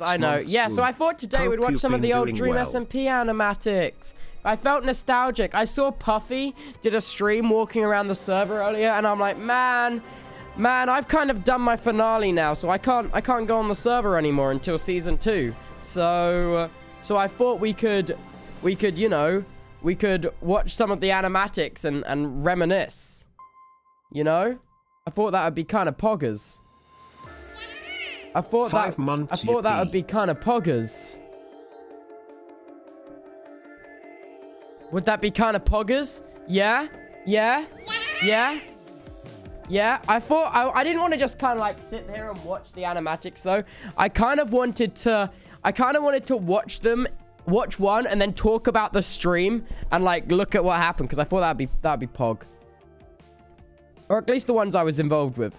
I know. Yeah, so I thought today we'd watch some of the old Dream SMP animatics. I felt nostalgic. I saw Puffy did a stream walking around the server earlier, and I'm like, man, I've kind of done my finale now, so I can't go on the server anymore until season 2. So I thought we could, you know, we could watch some of the animatics and reminisce. You know, I thought that would be kind of poggers. I thought that would be kind of poggers. Would that be kind of poggers? Yeah? Yeah? Yeah? Yeah? I didn't want to just kind of like sit here and watch the animatics though. I kind of wanted to watch one and then talk about the stream and like look at what happened, because I thought that'd be pog. Or at least the ones I was involved with.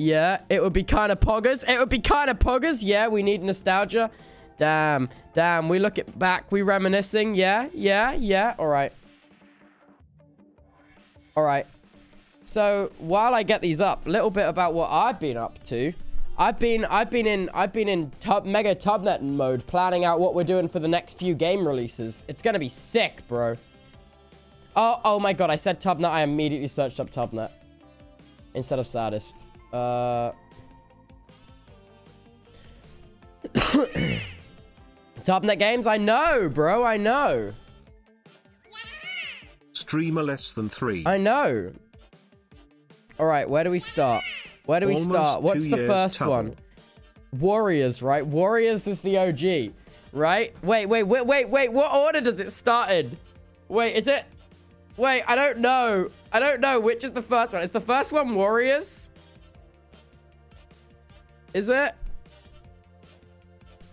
Yeah, it would be kind of poggers. It would be kind of poggers. Yeah, we need nostalgia. Damn. We look it back. We reminiscing. Yeah. All right. So while I get these up, a little bit about what I've been up to. I've been in mega Tubnet mode, planning out what we're doing for the next few game releases. It's gonna be sick, bro. Oh my god! I said Tubnet. I immediately searched up Tubnet instead of SAD-ist. Tubnet games, I know, bro, I know. Streamer less than 3. I know. All right, where do we start? Where do we start? What's the first one? Warriors, right? Warriors is the OG, right? Wait. What order does it start in? Wait, is it? Wait, I don't know. I don't know which is the first one. Is the first one Warriors? Is it?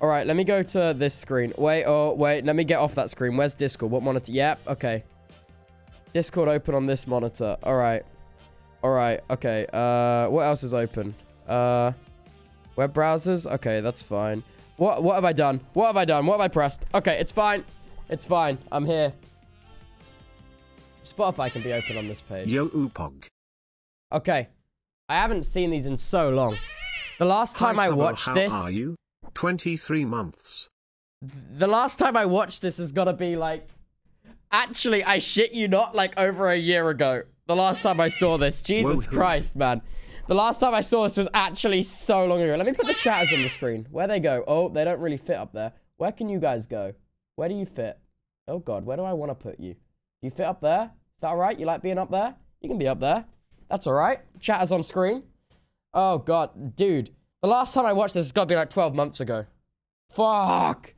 All right, let me go to this screen. Wait, let me get off that screen. Where's Discord? What monitor? Yep, okay. Discord open on this monitor. All right, okay. What else is open? Web browsers? Okay, that's fine. What have I done? What have I pressed? Okay, it's fine. I'm here. Spotify can be open on this page. Yo, Upog. Okay. I haven't seen these in so long. The last time I watched this... How are you? 23 months. The last time I watched this has got to be like... Actually, I shit you not, like over a year ago. The last time I saw this. Jesus Christ, man. The last time I saw this was actually so long ago. Let me put the chatters on the screen. Where they go? Oh, they don't really fit up there. Where can you guys go? Where do you fit? Oh, God. Where do I want to put you? You fit up there? Is that all right? You like being up there? You can be up there. That's all right. Chatters on screen. Oh, God. Dude, the last time I watched this has got to be like 12 months ago. Fuck.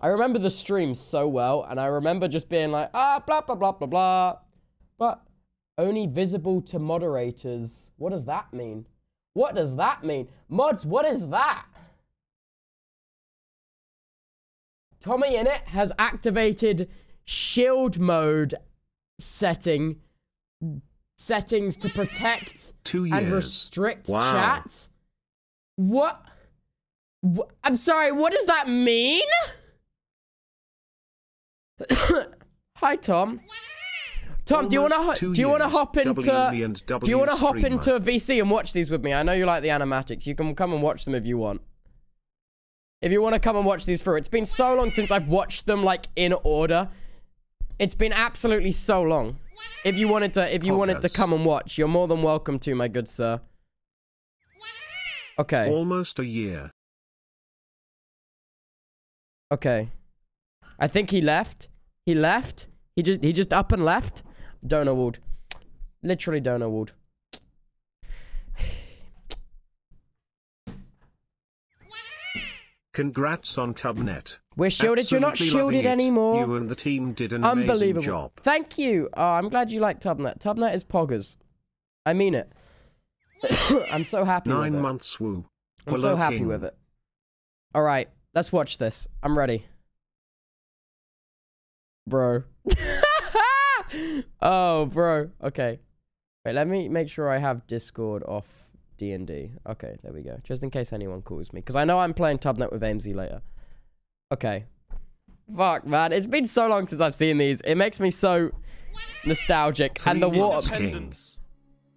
I remember the stream so well, and I remember just being like, blah, blah, blah. But only visible to moderators. What does that mean? Mods, what is that? Tommy in it has activated shield mode settings to protect and restrict chat. What? I'm sorry, what does that mean? Hi, Tom. Tom, do you want to hop into VC and watch these with me? I know you like the animatics. You can come and watch them if you want. If you want to come and watch these through. It's been so long since I've watched them like in order. It's been absolutely so long. If you wanted to come and watch, you're more than welcome to, my good sir. Okay. Almost a year. Okay. I think he left. He just up and left. Donor walled. Literally donor walled. Congrats on Tubnet. We're shielded. Absolutely, you're not shielded anymore. You and the team did an amazing job. Thank you. Oh, I'm glad you like Tubnet. Tubnet is poggers. I mean it. I'm so happy with it. 9 months, woo. I'm so happy with it. All right, let's watch this. I'm ready. Bro. Oh, bro. Okay. Wait, let me make sure I have Discord off D&D. Okay, there we go. Just in case anyone calls me. Because I know I'm playing Tubnet with AMZ later. Okay. Fuck, man. It's been so long since I've seen these. It makes me so nostalgic. And the water... Independence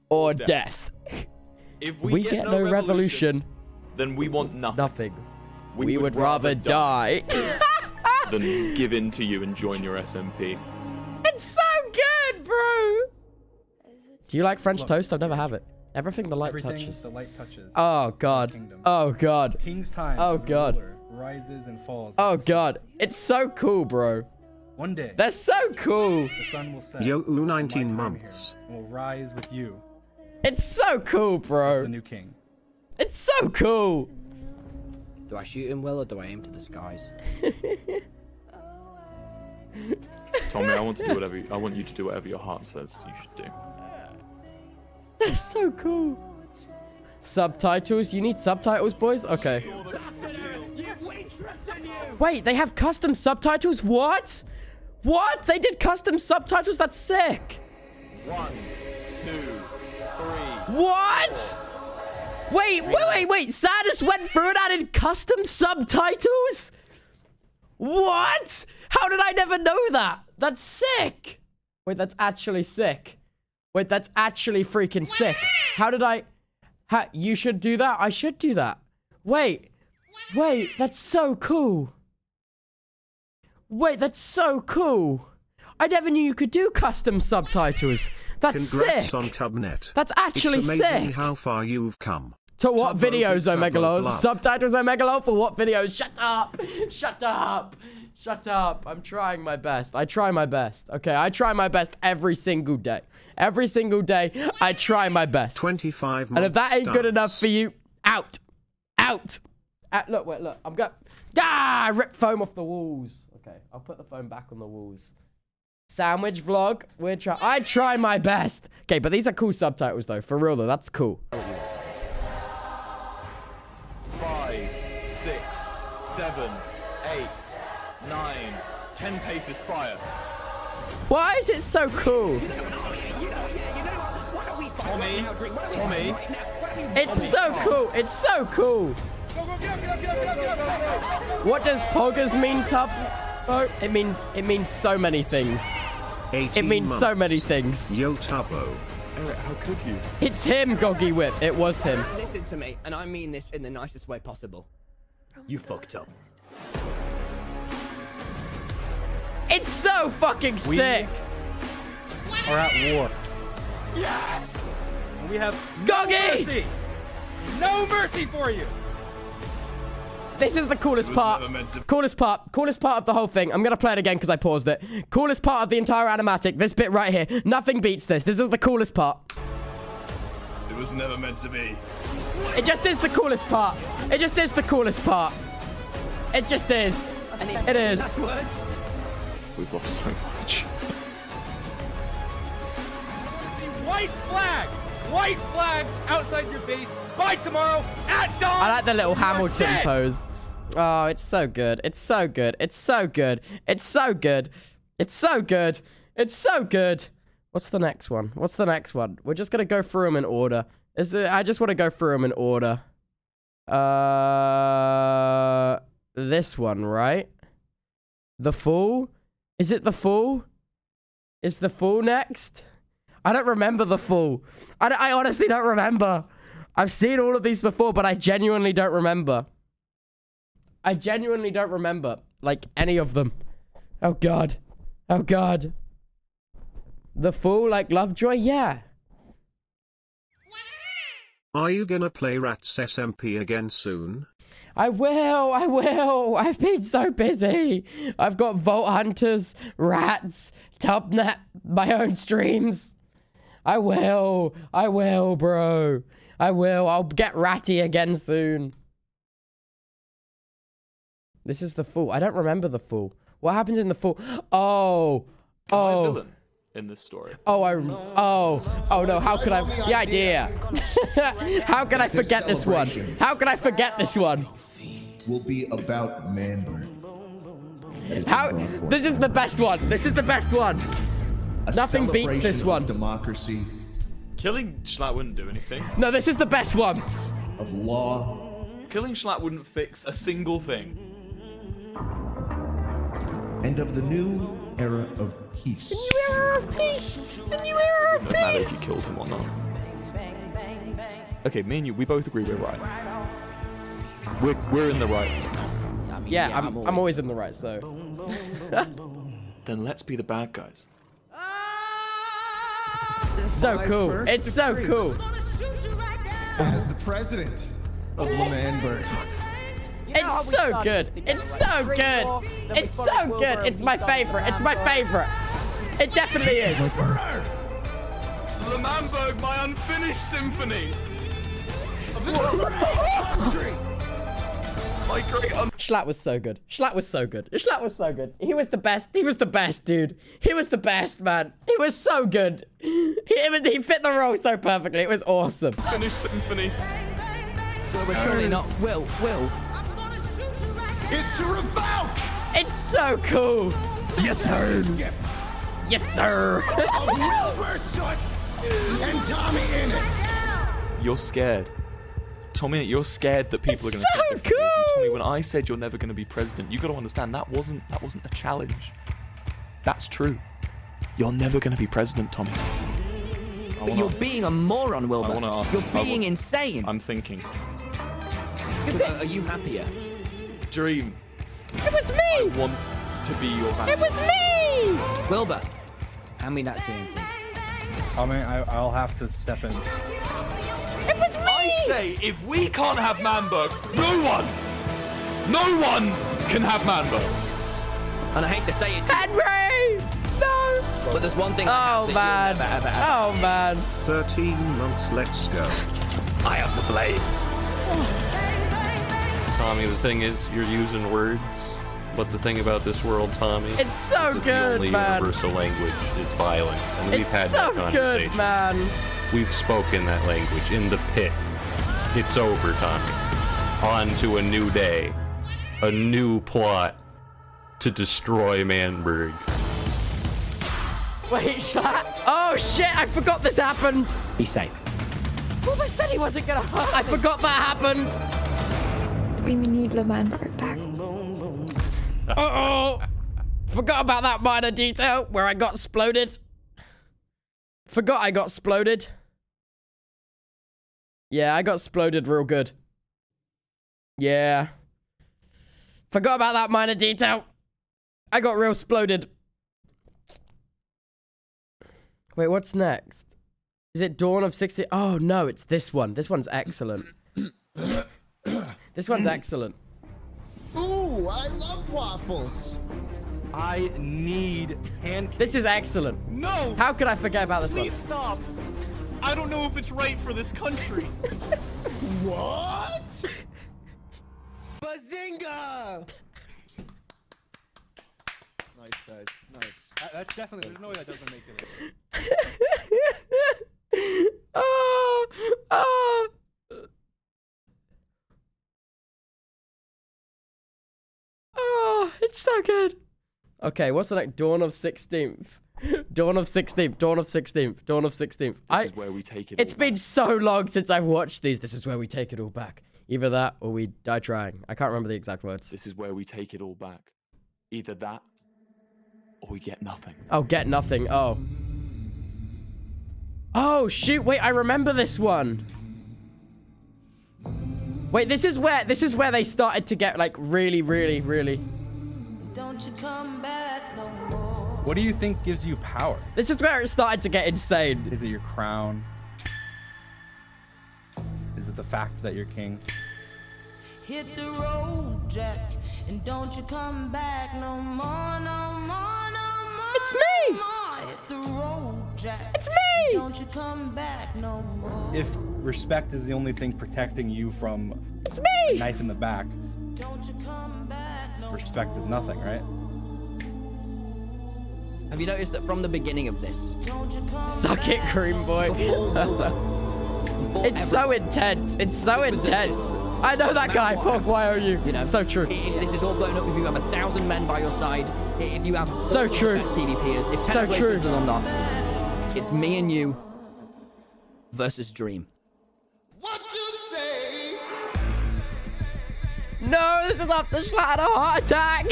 or death. If we get no revolution, then we want nothing. We would rather die than give in to you and join your SMP. It's so good, bro! Do you like French toast? I never have it. Everything the light touches. The light touches. Oh god. Oh god. King's time. Oh god. Rises and falls. Oh god. It's so cool, bro. One day. That's so cool. The sun will set. Yo, 19 months. Will rise with you. It's so cool, bro. The new king. It's so cool. Do I shoot him well or do I aim for the skies? Tommy, I want you to do whatever your heart says you should do. That's so cool. Subtitles? You need subtitles, boys? Okay. Wait, they have custom subtitles? What? What? They did custom subtitles? That's sick. 1, 2, 3. What? Wait. SAD-ist went through and added custom subtitles? What? How did I never know that? That's sick. Wait, that's actually sick. Wait, that's actually freaking sick. How did I... you should do that? I should do that. Wait. Wait, that's so cool. Wait, that's so cool. I never knew you could do custom subtitles. That's sick. Congrats on Tubnet. That's actually sick. It's amazing how far you've come. To what videos, Omegalol? Subtitles, Omegalol? For what videos? Shut up. Shut up. Shut up. I'm trying my best. I try my best. Okay, I try my best every single day. Every single day, I try my best. 25 months. And if that ain't good enough for you, out. Out. Look, wait, look. I'm going... Ah! I ripped foam off the walls. Okay, I'll put the foam back on the walls. Sandwich vlog. I try my best. Okay, but these are cool subtitles, though. For real, though. That's cool. 5, 6, 7, 8, 9, 10 paces fire. Why is it so cool? Tommy. It's so cool. It's so cool. What does poggers mean, Tub? Oh, it means so many things. It means months. So many things. Yo, Tubbo. How could you? It's him, Goggy Whip. It was him. Listen to me, and I mean this in the nicest way possible. You fucked up. It's so fucking sick. We are at war. Yeah. And we have no mercy. No mercy for you. This is the coolest part. Coolest part of the whole thing. I'm going to play it again because I paused it. Coolest part of the entire animatic. This bit right here. Nothing beats this. This is the coolest part. It was never meant to be. It just is the coolest part. It just is the coolest part. It just is. It is. We've lost so much. White flag! White flags outside your base by tomorrow at dawn! I like the little Hamilton pose. Oh, it's so good. It's so good. It's so good. It's so good. It's so good. It's so good. What's the next one? What's the next one? We're just going to go through them in order. I just want to go through them in order. This one, right? The Fool? Is it The Fool? Is The Fool next? I don't remember The Fool. I honestly don't remember. I've seen all of these before, but I genuinely don't remember. I genuinely don't remember, like, any of them. Oh, God. Oh, God. The Fool, like Lovejoy? Yeah. Are you gonna play Rats SMP again soon? I will, I will. I've been so busy. I've got Vault Hunters, Rats, Tubnet, my own streams. I will, bro. I will. I'll get ratty again soon. This is The Fool. I don't remember The Fool. What happens in The Fool? Oh, oh. Am I in this story? Oh no, how could I? Yeah, how could I forget this one? How could I forget this one? Will be about Manberg. How? This is the best one. This is the best one. Nothing beats this one. Democracy. Killing Schlatt wouldn't do anything. No, this is the best one. Of law. Killing Schlatt wouldn't fix a single thing. And of the new era of peace. The new era of peace. The new era of peace. It doesn't matter if you killed him or not. Okay, me and you, we both agree we're right. We're in the right. I mean, yeah, I'm always in the right, so. Then let's be the bad guys. It's so cool. It's so cool. As the president of L'Manberg. It's so good. It's so good. It's so good. It's my favorite. It's my favorite. It definitely is. L'Manberg, my unfinished symphony. Schlatt was so good. Schlatt was so good. Schlatt was so good. He was the best. He was the best, dude. He was the best, man. He was so good. He fit the role so perfectly. It was awesome. Finish symphony. Well, we're surely not. Will. It's to revoke. It's so cool. Yes, sir. Yes, sir. And Tommy in it. You're scared. Tommy, you're scared that people are going to think differently of you. Tommy, when I said you're never going to be president, you got to understand that wasn't a challenge. That's true. You're never going to be president, Tommy. But you're being a moron, Wilbur. You're being insane. I'm thinking. Are you happier? Dream. It was me. I want to be your ambassador. It was me. Wilbur, hand me that thing. I mean, I'll have to step in. It was me. I say, if we can't have Manberg, no one can have Manberg. And I hate to say it, Henry, no. But there's one thing. Oh man. Oh man. 13 months. Let's go. I have the blade. Oh. Tommy, the thing is, you're using words. But the thing about this world, Tommy, it's so good, man. The only universal language is violence, and we've had that conversation. It's so good, man. We've spoken that language in the pit. It's over, Tommy. On to a new day, a new plot to destroy Manberg. Wait, Schlatt. Oh shit! I forgot this happened. Be safe. Well, I said he wasn't gonna hurt me. I forgot that happened. We need L'Manberg back. Uh-oh! Forgot about that minor detail where I got exploded. Forgot I got exploded. Yeah, I got exploded real good. Yeah. Forgot about that minor detail. I got real exploded. Wait, what's next? Is it Dawn of 60? Oh, no, it's this one. This one's excellent. This one's excellent. Ooh, I love waffles. I need pancakes. This is excellent. No! How could I forget about this one? Please stop. I don't know if it's right for this country. What? Bazinga! Nice, guys. Nice. That's definitely, there's no way that doesn't make it. Oh, it's so good. Okay, what's the next? Dawn of 16th. Dawn of 16th. Dawn of 16th. Dawn of 16th. This is where we take it. It's all been back. So long since I've watched these. This is where we take it all back. Either that or we die trying. I can't remember the exact words. This is where we take it all back. Either that or we get nothing. Oh, get nothing. Oh. Oh, shoot. Wait, I remember this one. Wait, this is where they started to get like really. Don't you come back no more. What do you think gives you power? This is where it started to get insane. Is it your crown? Is it the fact that you're king? Hit the road, Jack, and don't you come back no more, no more. It's me. No more. Hit the road, Jack. It's me. Don't you come back no more. If respect is the only thing protecting you from it's me. A knife in the back. Don't you come back no respect is nothing, right? Have you noticed that from the beginning of this? Suck it, Cream Boy. It's so intense. It's so intense. I know that guy. Pog, why are you? You know, so true. If this is all blown up, if you have 1,000 men by your side, if you have so true PvPers, if so true or not, it's me and you versus Dream. No, this is after Schlatt had a heart attack.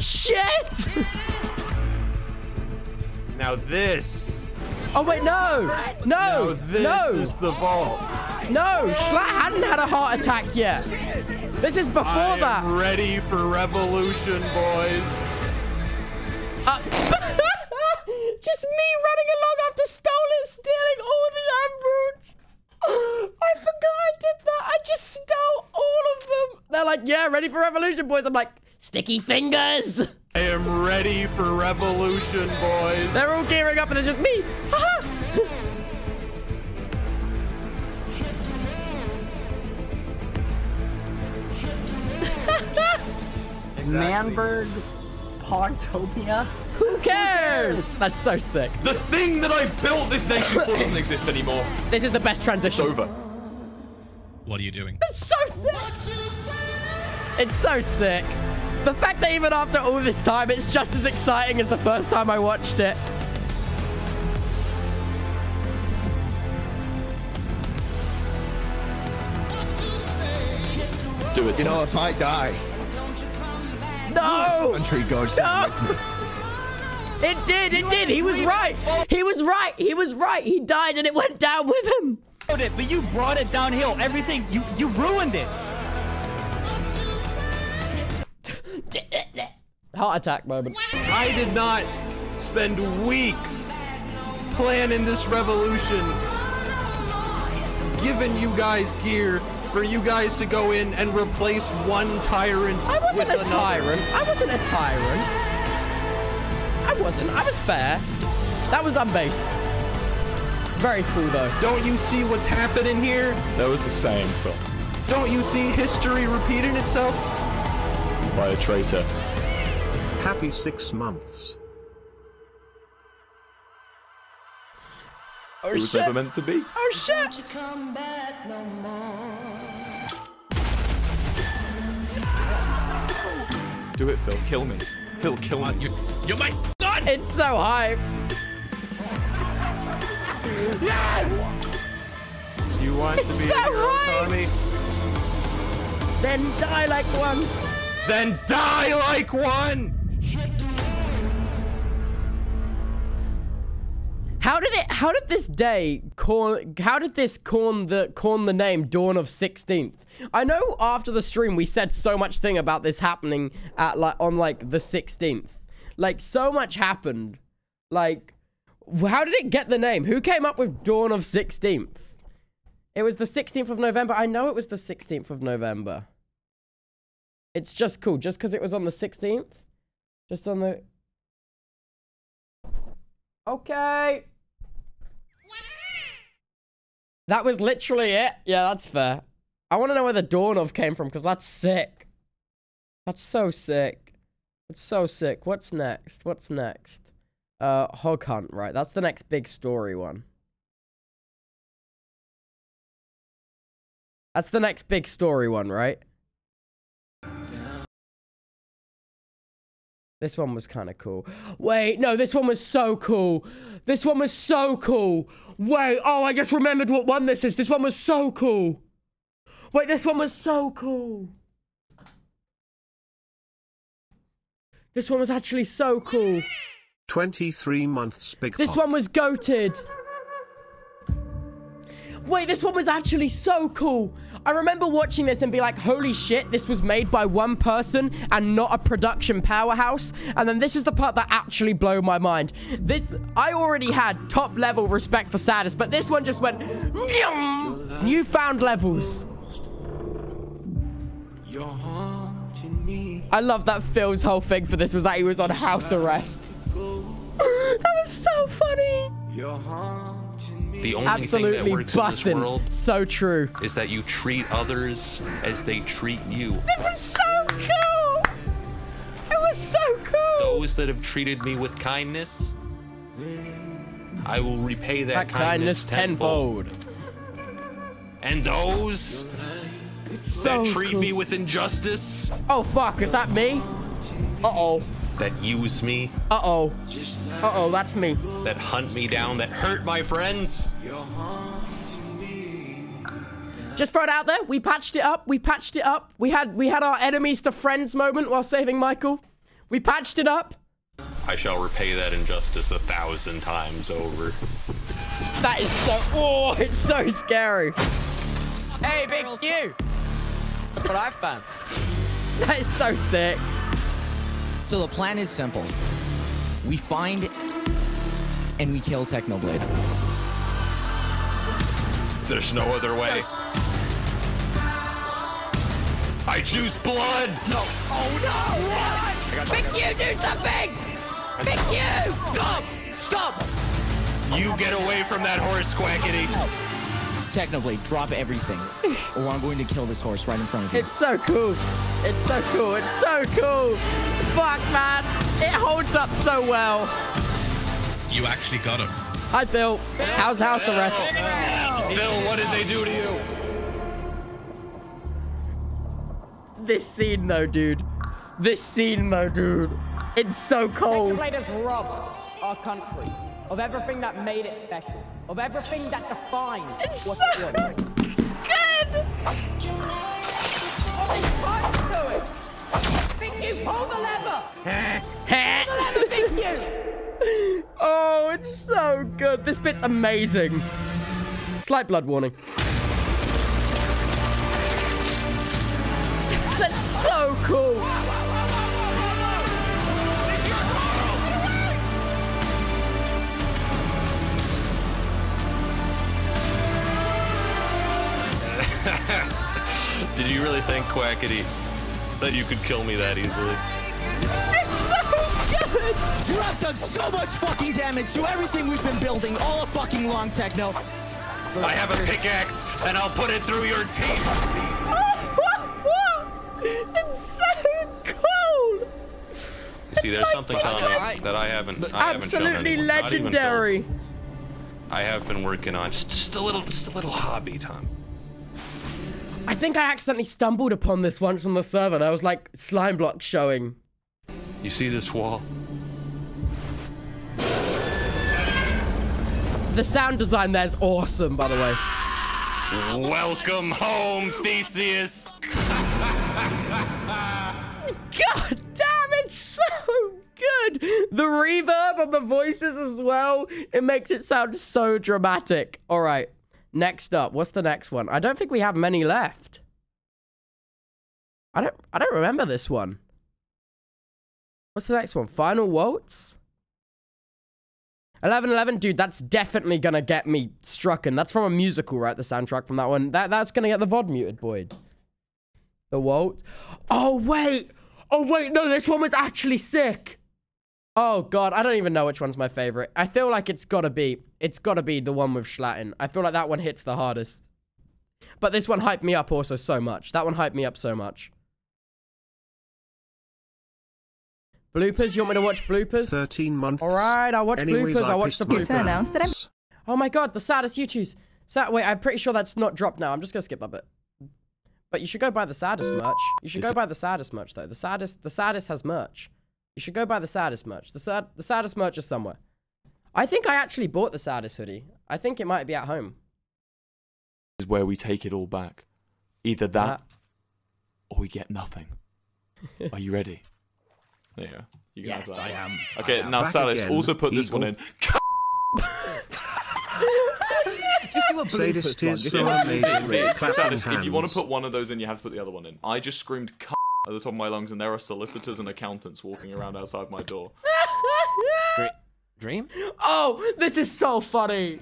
Shit! Now this. Oh wait, no! No! This is the vault. No, Schlatt hadn't had a heart attack yet. This is before that. I'm ready for revolution, boys. Just me running along after stealing all the Ambroons. I forgot I did that. I just stole all of them. They're like, yeah, ready for revolution, boys. I'm like, sticky fingers. I am ready for revolution, boys. They're all gearing up and it's just me. Manberg, Pogtopia. Who cares? That's so sick. The thing that I built this nation for doesn't exist anymore. This is the best transition. It's over. What are you doing? It's so sick. It's so sick. The fact that even after all this time, it's just as exciting as the first time I watched it. Do it. You know, if I die. No! Country goes no! It did. He was right. He died and it went down with him. But you brought it downhill. Everything. You ruined it. Heart attack moment. I did not spend weeks planning this revolution, giving you guys gear for you guys to go in and replace one tyrant with another. I wasn't a tyrant. I was fair. That was unbased. Very cool though. Don't you see what's happening here? That was the same, Phil. Don't you see history repeating itself? By a traitor. Happy 6 months. Oh, it was never meant to be. Oh shit! Do it, Phil. Kill me. Phil, kill me. You're my son! It's so hype. Yes! You want to be a hero, Tommy? Then die like one. Then die like one! How did this corn the name Dawn of 16th? I know after the stream we said so much thing about this happening at on the 16th. Like so much happened. Like how did it get the name? Who came up with Dawn of 16th? It was the 16th of November. I know it was the 16th of November. It's just cool. Just because it was on the 16th. Just on the... Okay. That was literally it. Yeah, that's fair. I want to know where the Dawn of came from because that's sick. That's so sick. It's so sick. What's next? What's next? Hog Hunt. Right. That's the next big story one. That's the next big story one, right? This one was kind of cool. Wait, no, this one was so cool. This one was so cool. Wait, oh, I just remembered what one this is. This one was so cool. Wait, this one was so cool. This one was actually so cool. 23 months big. This one was goated. Wait, this one was actually so cool. I remember watching this and be like, holy shit, this was made by one person and not a production powerhouse. And then this is the part that actually blew my mind. This, I already had top level respect for SAD-ist, but this one just went newfound levels. I love that Phil's whole thing for this was that he was on house arrest. That was so funny. The only absolutely thing that works bussin'. In this world so true. Is that you treat others as they treat you. It was so cool. It was so cool. Those that have treated me with kindness, I will repay that kindness tenfold. And those so that treat me with injustice. Oh, fuck. Is that me? Uh-oh. That use me. Uh-oh. Uh-oh, that's me. That hunt me down, that hurt my friends. Just throw it out there. We patched it up. We patched it up. We had our enemies to friends moment while saving Michael. We patched it up. I shall repay that injustice 1,000 times over. That is so... Oh, it's so scary. Hey, big Q! Look what I found. That is so sick. So the plan is simple. We find and we kill Technoblade. There's no other way. I choose blood! No! Oh no! What? Big Q, do something! Big Q! Stop! Stop! You get away from that horse, Quackity! Technoblade, drop everything, or I'm going to kill this horse right in front of you. It's so cool. It's so cool. It's so cool. Fuck, man. It holds up so well. You actually got him. Hi, Phil. How's the rest? Phil, what did they do to you? This scene, though, dude. This scene, though, dude. It's so cold. Technoblade has robbed our country of everything that made it special. Of everything that defines what it was. It's so good! Oh, Big Q, pull the lever! Pull the lever, Big Q! Oh, it's so good. This bit's amazing. Slight blood warning. That's so cool! Did you really think, Quackity, that you could kill me that easily? It's so good! You have done so much fucking damage to everything we've been building all a fucking long, Techno. I have a pickaxe, and I'll put it through your teeth! It's so cool! You see, there's something, Tommy, that I haven't shown anyone. Absolutely legendary. I have been working on just a little hobby, Tom. I think I accidentally stumbled upon this once on the server. There was like slime blocks showing. You see this wall? The sound design there's awesome, by the way. Welcome home, Theseus. God damn, it's so good. The reverb of the voices as well. It makes it sound so dramatic. All right. Next up, what's the next one? I don't think we have many left. I don't remember this one. What's the next one? Final Waltz? 1111, dude, that's definitely gonna get me struck, and that's from a musical, right? The soundtrack from that one. That's gonna get the VOD muted, Boyd. The Waltz. Oh wait! Oh wait, no, this one was actually sick. Oh God, I don't even know which one's my favorite. I feel like it's gotta be the one with Schlatt. I feel like that one hits the hardest. But this one hyped me up also so much. That one hyped me up so much. Bloopers, you want me to watch bloopers? 13 months. All right, I'll watch bloopers. I'll watch the bloopers. Oh my God, the saddest YouTubes. Wait, I'm pretty sure that's not dropped now. I'm just gonna skip that bit. But you should go buy the saddest merch. You should go buy the saddest merch though. The saddest has merch. You should go buy the saddest merch. The saddest merch is somewhere. I think I actually bought the saddest hoodie. I think it might be at home. This is where we take it all back. Either that or we get nothing. Are you ready? There you go. You can have that. I am. Okay, now saddest, also put this one in. Saddest is so amazing. Saddest, if you want to put one of those in, you have to put the other one in. I just screamed cut at the top of my lungs, and there are solicitors and accountants walking around outside my door. Dream? Oh, this is so funny.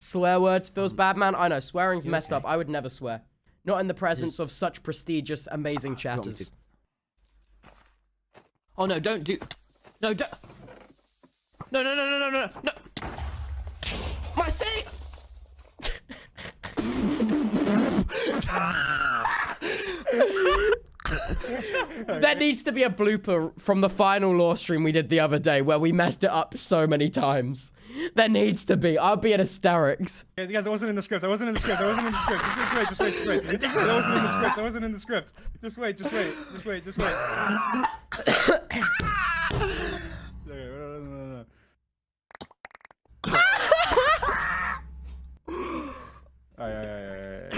Swear words feels bad, man. I know, swearing's messed up. I would never swear. Not in the presence of such prestigious, amazing chatters. Oh no, don't do... No, don't... No, no, no, no, no, no, no! My thing! There needs to be a blooper from the final lore stream we did the other day where we messed it up so many times. There needs to be. I'll be at hysterics. Guys, I wasn't in the script. I wasn't in the script. I wasn't in the script. Just wait, just wait, just wait. Just wait. I wasn't in the script. I wasn't in the script. Just wait, just wait, just wait, just wait. No, no, no. All right, all right, all right,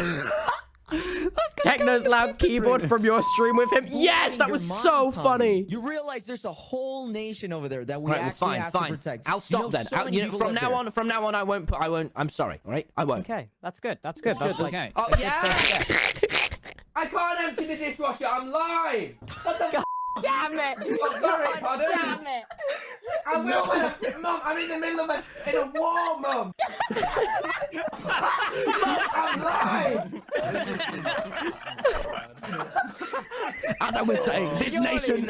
all right. Techno's loud keyboard from your stream with him. Yes, that was so funny. You realize there's a whole nation over there that we actually have to protect. I'll stop then. From now on, I won't. I'm sorry. All right, I won't. Okay, that's good. That's good. That's okay. Oh yeah. I can't empty the dishwasher. I'm live. What the f***? Damn it! Oh, sorry, pardon. Damn it! I will benefit, Mum. I'm in the middle of a war, Mum. I'm lying. As I was saying, this nation.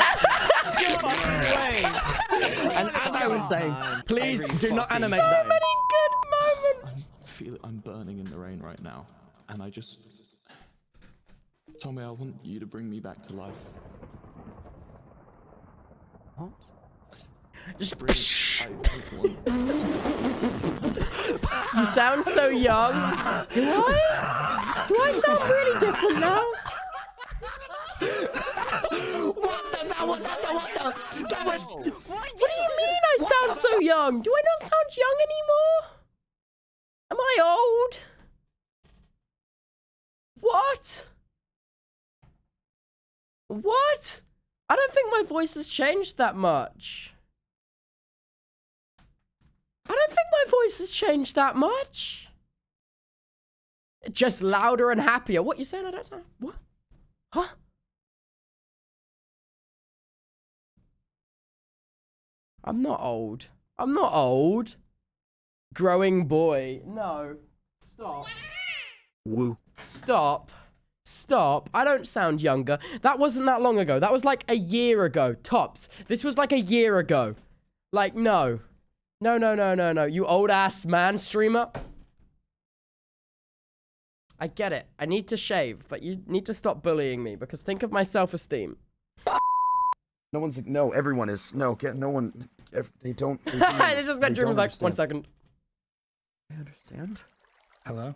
And as I was saying, please do not animate that. So many good moments. I feel I'm burning in the rain right now, and I just. Tommy, I want you to bring me back to life. What? You sound so young. Do I sound really different now? What do you mean I sound so young? Do I not sound young anymore? Am I old? What? What? I don't think my voice has changed that much. I don't think my voice has changed that much. Just louder and happier. What you saying? I don't know. What? Huh? I'm not old. I'm not old. Growing boy. No. Stop. Woo. Stop. Stop. I don't sound younger. That wasn't that long ago. That was like a year ago. Tops. This was like a year ago. Like, no. No, no, no, no, no. You old ass man streamer. I get it. I need to shave, but you need to stop bullying me because think of my self-esteem. No one's, no, everyone is. No, no one, they don't. This is bedroom is like, 1 second. I understand. Hello?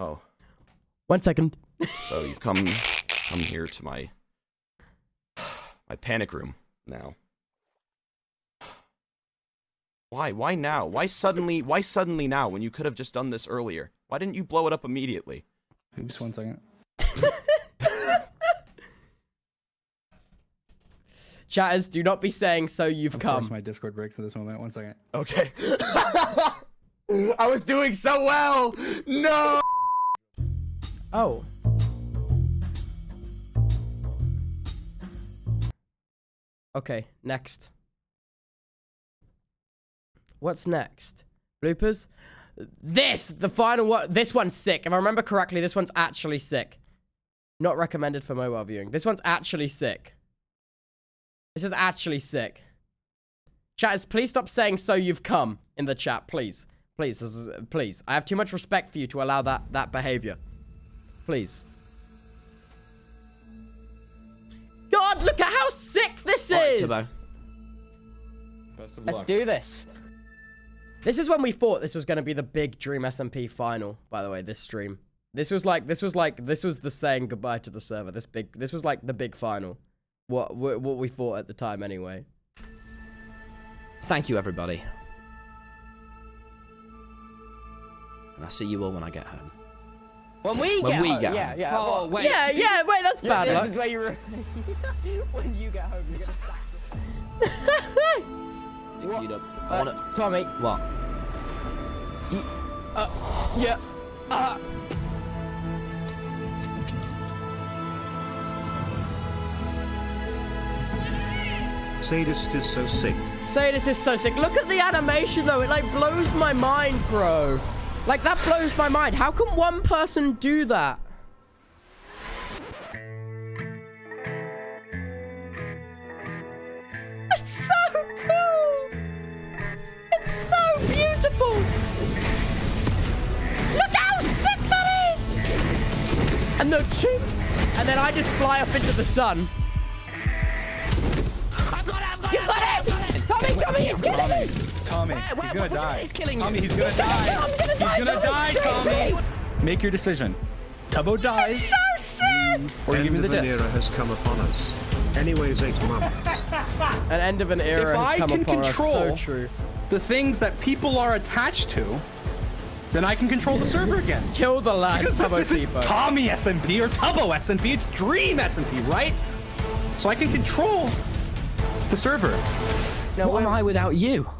Oh. 1 second. So you've come here to my panic room now. Why? Why now? Why suddenly? Why suddenly now? When you could have just done this earlier? Why didn't you blow it up immediately? Oops. 1 second. Chatters, do not be saying so you've come. Of course, my Discord breaks at this moment. 1 second. Okay. I was doing so well. No. Oh. Okay, next. What's next? Bloopers? This! The final one. This one's sick. If I remember correctly, this one's actually sick. Not recommended for mobile viewing. This one's actually sick. This is actually sick. Chatters, please stop saying so you've come in the chat, please. Please, this is, please. I have too much respect for you to allow that behavior. Please. God, look at how sick this is! Right, let's do this. This is when we thought this was going to be the big Dream SMP final, by the way, this stream. This was the saying goodbye to the server. This was like the big final. What we thought at the time, anyway. Thank you, everybody. And I'll see you all when I get home. When we get home. Yeah. Oh, wait. Wait, that's bad. This is where you were. When you get home, you're going to sack this. What? I wanna... Tommy. What? Yeah. SAD-ist is so sick. SAD-ist is so sick. Look at the animation, though. It, like, blows my mind, bro. Like, that blows my mind. How can one person do that? It's so cool! It's so beautiful! Look how sick that is! And the chip! And then I just fly up into the sun. I've got it! Tommy, it's killing me! Tommy, he's gonna die. Tommy, he's gonna die. He's gonna die, Tommy. Make your decision. Tubbo dies. It's so sick. Or you give me the death. An end of an era has come upon us. Anyways, 8 months. An end of an era has come upon us. If I can control the things that people are attached to, then I can control the server again. Kill the lad. Because this isn't Tommy SMP or Tubbo SMP, it's Dream SMP, right? So I can control the server. Now, what am I without you?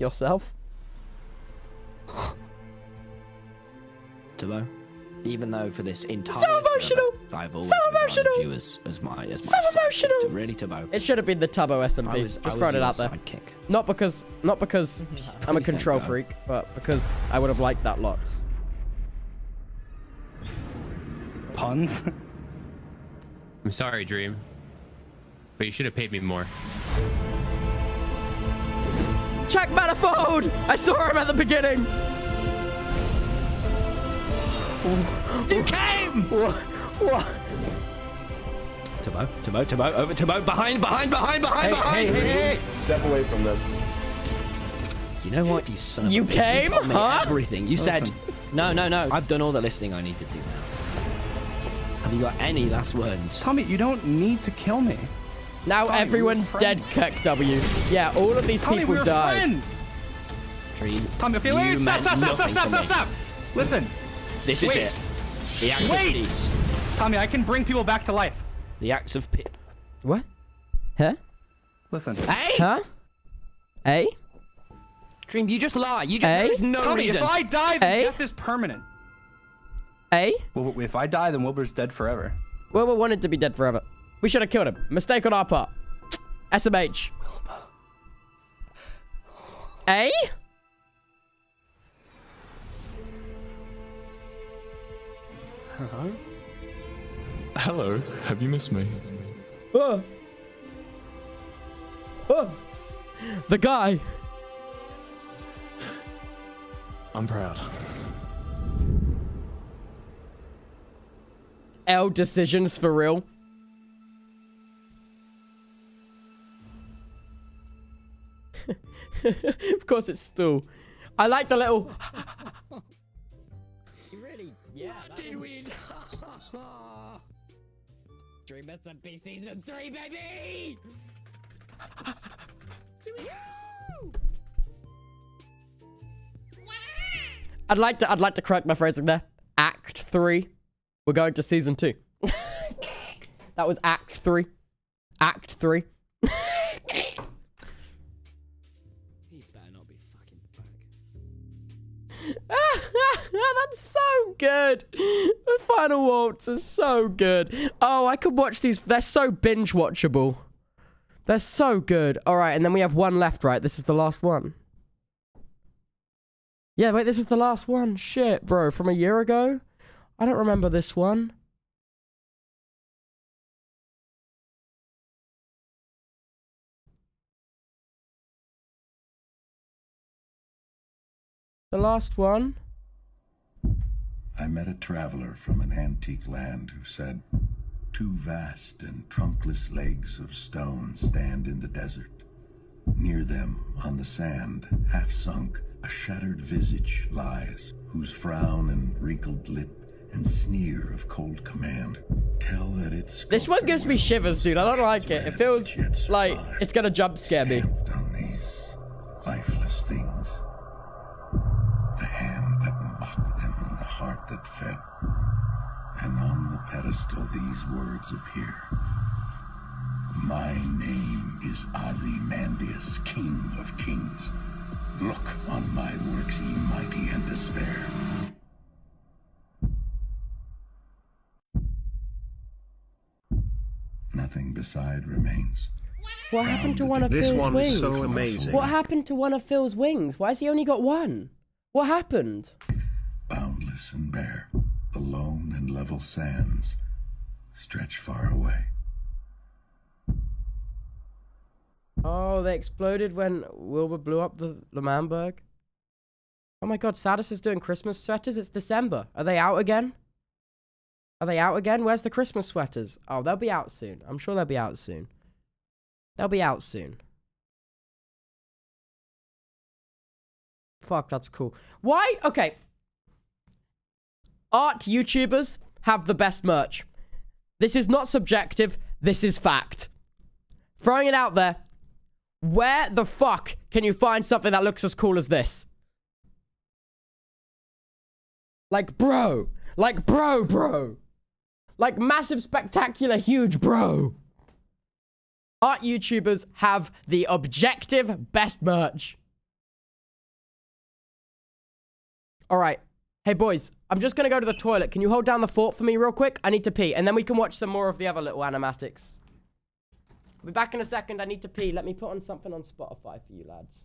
Yourself? Tubbo, even though for this entire server, I've always regarded you as my really Tubbo. It should have been the Tubbo SMP. Just throwing it out there. Sidekick. Not because I'm a control freak, but because I would have liked that lots. Puns. I'm sorry, Dream, but you should have paid me more. Jack Manifold! I saw him at the beginning. You came! What? Tubbo, over Tubbo, behind! Hey. Step away from them. You know what, you son of a bitch. You came, huh? Everything you said. No. I've done all the listening I need to do now. Have you got any last words? Tommy, you don't need to kill me. Now Tommy, everyone's dead, Kirk W. Yeah, all of these Tommy, people we were died. Friends. Dream. Tommy, okay, wait, stop! Listen. This is it. The acts of peace. Tommy, I can bring people back to life. The acts of peace. What? Huh? Listen. Hey? Huh? Hey? Dream, you just lie. You just there's no Tommy, reason. If I die, then death is permanent. Hey? Well, if I die, then Wilbur's dead forever. Wilbur wanted to be dead forever. We should have killed him. Mistake on our part. SMH. Wilbur. Hey? Hello? Hello, have you missed me? Oh. Oh. The guy. I'm proud. L decisions for real. Of course it's still. I like the little... Yeah, what did we know? Dream SMP season 3, baby! I'd like to correct my phrasing there. Act 3. We're going to season 2. That was Act 3. Act 3. He better not be fucking back. That's so good. The Final Waltz is so good. Oh, I could watch these. They're so binge watchable. They're so good. All right, and then we have one left, right? This is the last one. Yeah, wait, this is the last one. Shit, bro, from a year ago? I don't remember this one. The last one. I met a traveler from an antique land who said, two vast and trunkless legs of stone stand in the desert. Near them, on the sand, half sunk, a shattered visage lies, whose frown and wrinkled lip and sneer of cold command tell that it's... This one gives me shivers, dude. I don't like it. It feels like it's gonna jump scare me. On these lifeless things. The hand that mocked them and the heart that fed. And on the pedestal these words appear. My name is Ozymandias, King of Kings. Look on my works, ye mighty, and despair. Nothing beside remains. What happened to one of Phil's wings? This one is so amazing. What happened to one of Phil's wings? Why has he only got one? What happened? Boundless and bare, the lone and level sands stretch far away. Oh, they exploded when Wilbur blew up the L'Manberg. Oh my god, SAD-ist is doing Christmas sweaters. It's December. Are they out again? Are they out again? Where's the Christmas sweaters? Oh, they'll be out soon. I'm sure they'll be out soon. They'll be out soon. Fuck, that's cool. Why? Okay. Art YouTubers have the best merch. This is not subjective. This is fact. Throwing it out there. Where the fuck can you find something that looks as cool as this? Like, bro. Like, massive, spectacular, huge, bro. Art YouTubers have the objective best merch. All right. Hey, boys. I'm just going to go to the toilet. Can you hold down the fort for me real quick? I need to pee. And then we can watch some more of the other little animatics. I'll be back in a second. I need to pee. Let me put on something on Spotify for you lads.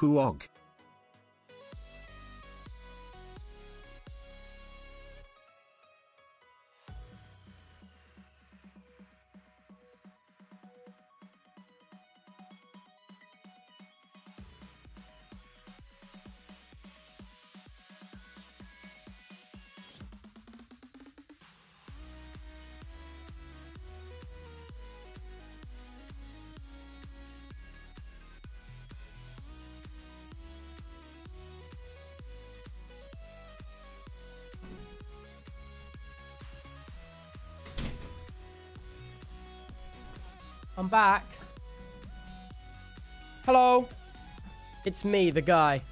Kuog. I'm back. Hello. It's me, the guy.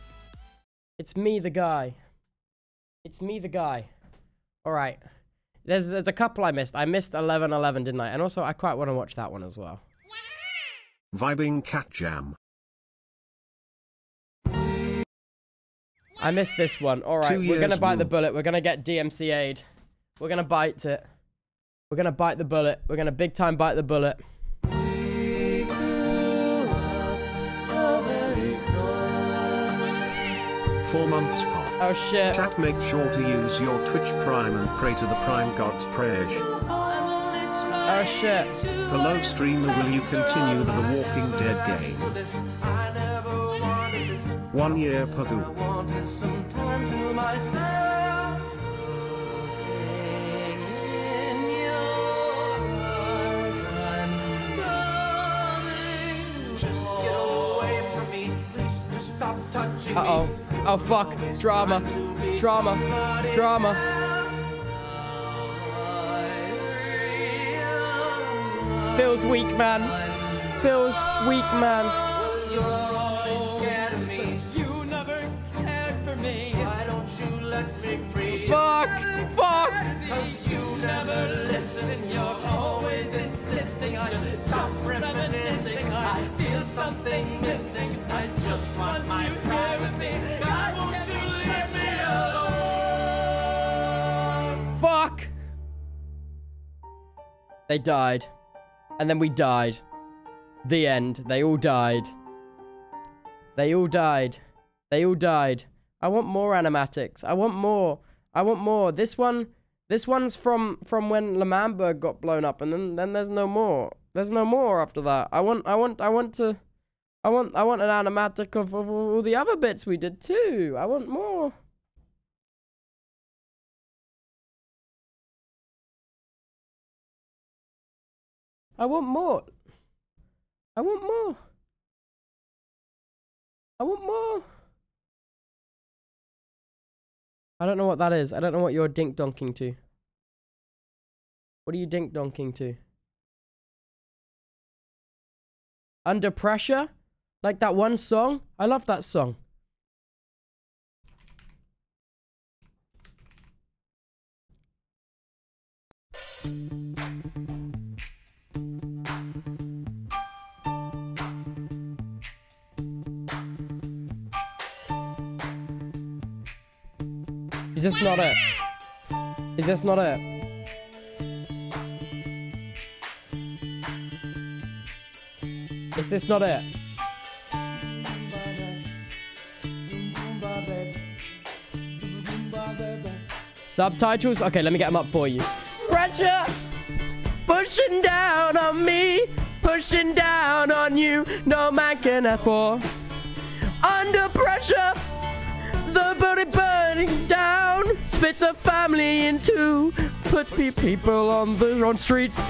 All right. There's a couple I missed. I missed 11:11, didn't I? And also, I quite want to watch that one as well. Vibing Cat Jam. I missed this one. All right. We're gonna bite the bullet. We're gonna get DMCA'd. We're gonna bite it. We're gonna bite the bullet. We're gonna big time bite the bullet. Months pop. Oh shit. Chat, make sure to use your Twitch Prime and pray to the Prime God's prayers. Oh shit. Hello streamer, will you continue the Walking Dead game? 1 year Pagoo. Uh-oh. Oh fuck, drama. Phil's weak, man. You never cared for me. Why don't you let me free? Fuck. 'Cause you never listen and you're always insisting. I just stop reminiscing. I feel something missing. I just want my privacy. God, won't you leave me alone? Fuck! They died. And then we died. The end. They all died. I want more animatics. I want more. This one's from when L'Manberg got blown up, and then there's no more. There's no more after that. I want an animatic of all the other bits we did too. I want more. I want more. I want more. I don't know what that is. I don't know what you're dink-donking to. What are you dink-donking to? Under Pressure? Like that one song? I love that song. Is this not it? Is this not it? Is this not it? Subtitles? Okay, let me get them up for you. Pressure! Pushing down on me, pushing down on you, no man can afford. Under pressure, the body burning down, splits a family in two, puts people on the wrong streets.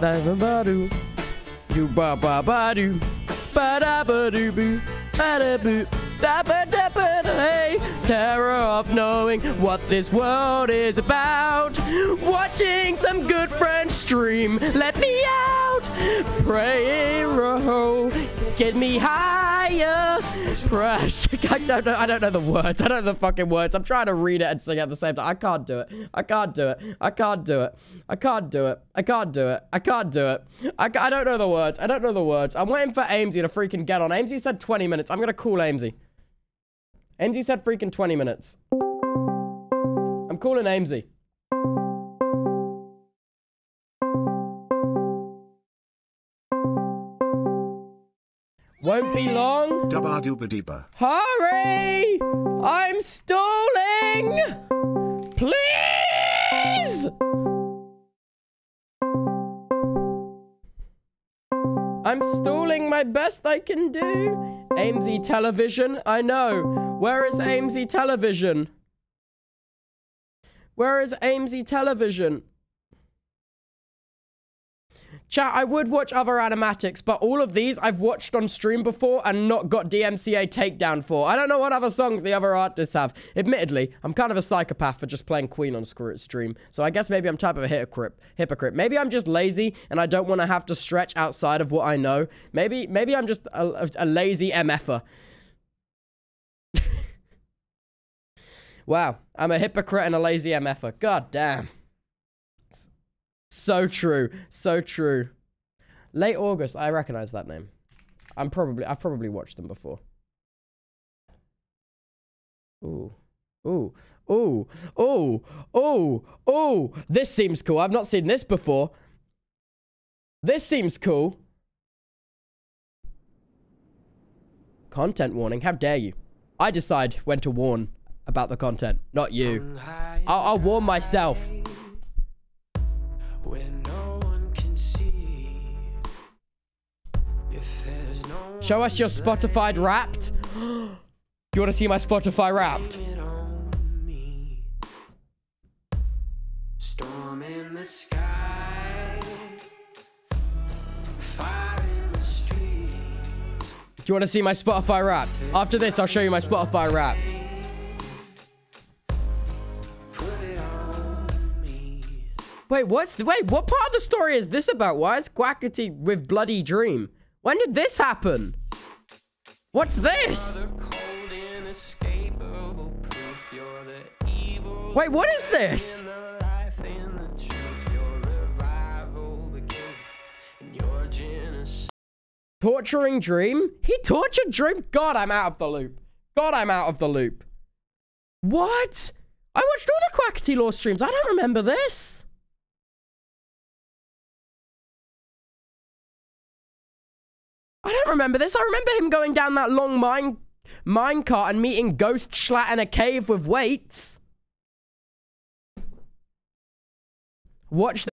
Ba-ba-ba-doo, do ba-ba-ba-doo, ba-da-ba-doo-boo, ba-da-boo, da-ba-da-ba-da, hey. Terror of knowing what this world is about. Watching some good friends stream, let me out. Prayer, get me higher. Press. I don't know the words. I don't know the fucking words. I'm trying to read it and sing at the same time. I can't do it. I can't do it. I can't do it. I can't do it. I can't do it. I can't do it. I don't know the words. I don't know the words. I'm waiting for Amesy to freaking get on. Amesy said 20 minutes. I'm gonna call Amesy. Amesy said freaking 20 minutes. I'm calling Amesy. Won't be long. Hurry! I'm stalling! Please! I'm stalling my best I can do. Amesy Television? I know. Where is Amesy Television? Where is Amesy Television? Chat, I would watch other animatics, but all of these I've watched on stream before and not got DMCA takedown for. I don't know what other songs the other artists have. Admittedly, I'm kind of a psychopath for just playing Queen on stream, so I guess maybe I'm type of a hypocrite. Maybe I'm just lazy and I don't want to have to stretch outside of what I know. Maybe I'm just a lazy MFer. Wow, I'm a hypocrite and a lazy MFer. God damn. So true, so true. Late August, I recognize that name. I've probably watched them before. Ooh, ooh, ooh, ooh, ooh, ooh. This seems cool. I've not seen this before. This seems cool. Content warning. How dare you? I decide when to warn about the content, not you. I'll warn myself. When no one can see if there's no. Show us your Spotify Wrapped. Do you want to see my Spotify Wrapped? Storm in the sky, fire in the streets. Do you want to see my Spotify Wrapped? After this I'll show you my Spotify Wrapped. Wait, what part of the story is this about? Why is Quackity with Bloody Dream? When did this happen? What's this? Wait, what is this? Torturing Dream? He tortured Dream? God, I'm out of the loop. God, I'm out of the loop. What? I watched all the Quackity Law streams. I don't remember this. I don't remember this. I remember him going down that long minecart and meeting Ghost Schlatt in a cave with weights. Watch